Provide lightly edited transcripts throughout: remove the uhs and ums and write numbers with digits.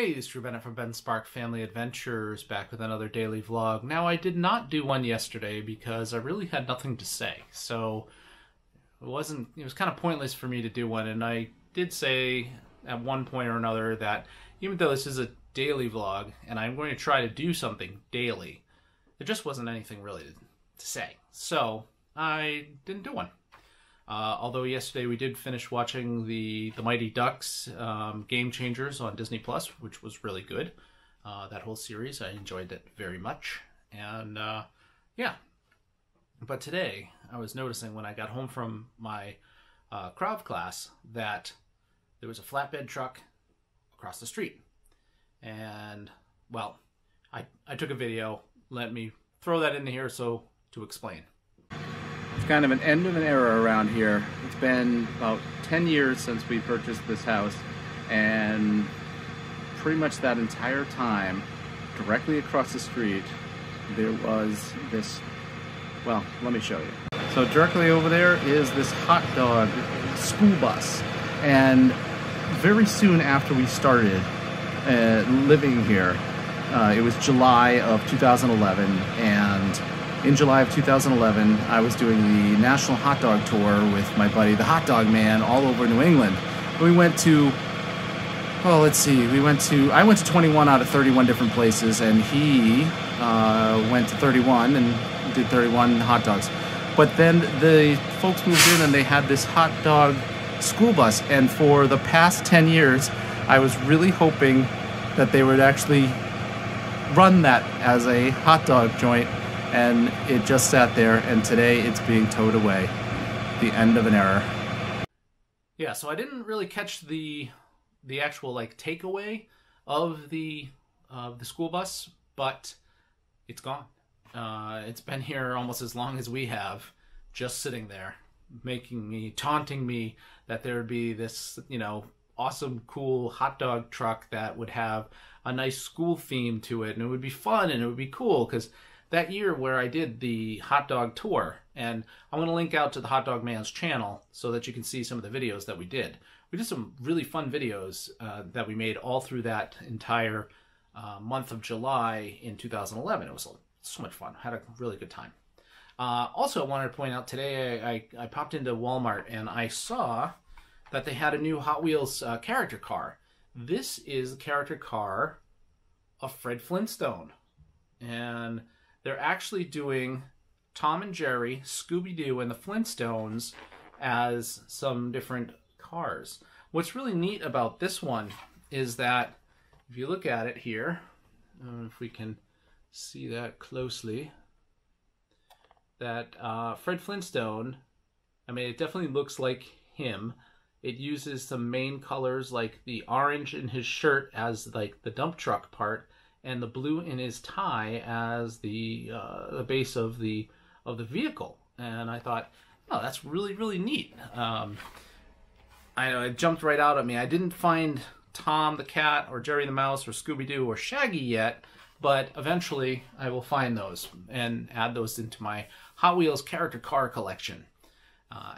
Hey, it's Drew Bennett from Ben Spark Family Adventures, back with another daily vlog. Now, I did not do one yesterday because I really had nothing to say, so it was kind of pointless for me to do one. And I did say at one point or another that even though this is a daily vlog and I'm going to try to do something daily, there just wasn't anything really to say, so I didn't do one. Although yesterday we did finish watching the Mighty Ducks Game Changers on Disney Plus, which was really good. That whole series, I enjoyed it very much. And yeah, but today I was noticing when I got home from my Krav class that there was a flatbed truck across the street. And, well, I took a video. Let me throw that in here so to explain. It's kind of an end of an era around here. It's been about 10 years since we purchased this house, and pretty much that entire time, directly across the street, there was this, well, let me show you. So directly over there is this hot dog school bus, and very soon after we started living here, it was July of 2011, and in July of 2011, I was doing the National Hot Dog Tour with my buddy, the Hot Dog Man, all over New England. We went to, well, let's see, I went to 21 out of 31 different places, and he went to 31 and did 31 hot dogs. But then the folks moved in and they had this hot dog school bus, and for the past 10 years, I was really hoping that they would actually run that as a hot dog joint. And it just sat there, and today it's being towed away. The end of an era. Yeah, so I didn't really catch the actual, like, takeaway of the school bus, but it's gone. It's been here almost as long as we have, just sitting there, taunting me that there would be this, you know, awesome, cool hot dog truck that would have a nice school theme to it, and it would be fun and it would be cool, because that year where I did the hot dog tour, and I'm going to link out to the Hot Dog Man's channel so that you can see some of the videos that we did. We did some really fun videos that we made all through that entire month of July in 2011. It was so much fun. I had a really good time. Also, I wanted to point out today I popped into Walmart and I saw that they had a new Hot Wheels character car. This is the character car of Fred Flintstone. And they're actually doing Tom and Jerry, Scooby-Doo, and the Flintstones as some different cars. What's really neat about this one is that if you look at it here, I don't know if we can see that closely, that Fred Flintstone, I mean, it definitely looks like him. It uses some main colors like the orange in his shirt as like the dump truck part, and the blue in his tie as the base of the vehicle. And I thought, oh, that's really, really neat. I know it jumped right out at me. I didn't find Tom the cat or Jerry the mouse or Scooby-Doo or Shaggy yet, but eventually I will find those and add those into my Hot Wheels character car collection.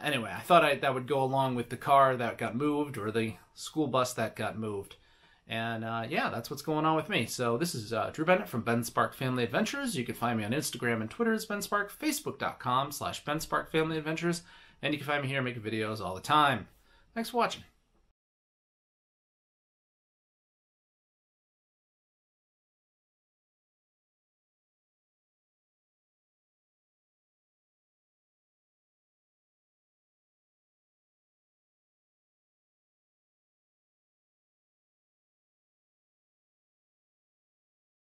Anyway, I thought that would go along with the car that got moved, or the school bus that got moved. And yeah, that's what's going on with me. So this is Drew Bennett from Ben Spark Family Adventures. You can find me on Instagram and Twitter as Ben Spark, Facebook.com/Ben Spark Family Adventures, and you can find me here making videos all the time. Thanks for watching.